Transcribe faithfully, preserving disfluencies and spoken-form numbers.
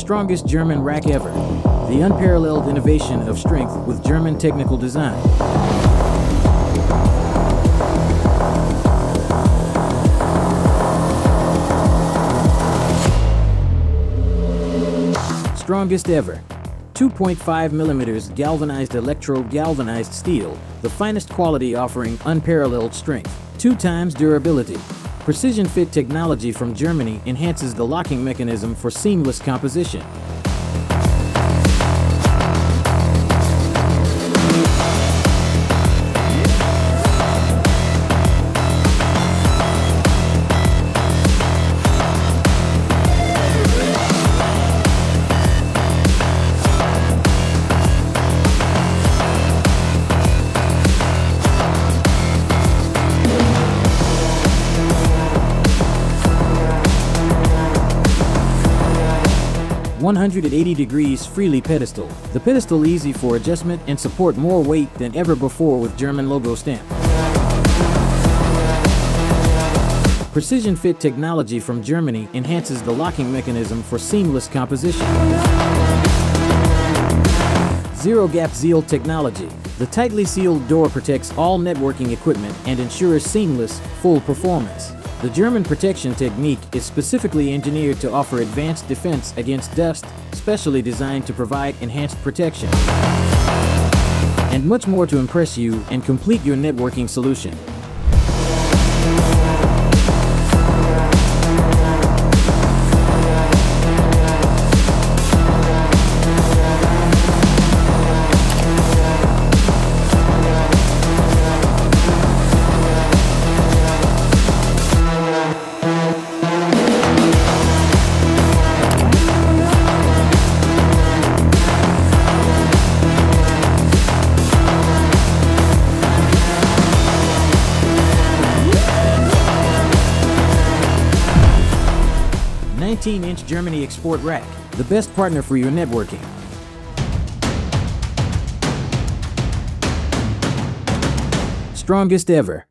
strongest German rack ever, the unparalleled innovation of strength with German technical design. Strongest ever. two point five millimeters galvanized electro galvanized steel, the finest quality offering unparalleled strength, two times durability. PrecisionFit Technology from Germany enhances the locking mechanism for seamless composition. one hundred eighty degrees freely pedestal. The pedestal easy for adjustment and support more weight than ever before with German logo stamp. PrecisionFit Technology from Germany enhances the locking mechanism for seamless composition. Zero gap zeal technology. The tightly sealed door protects all networking equipment and ensures seamless, full performance. The German protection technique is specifically engineered to offer advanced defense against dust, specially designed to provide enhanced protection, and much more to impress you and complete your networking solution. nineteen inch Germany Export Rack, the best partner for your networking. Strongest ever.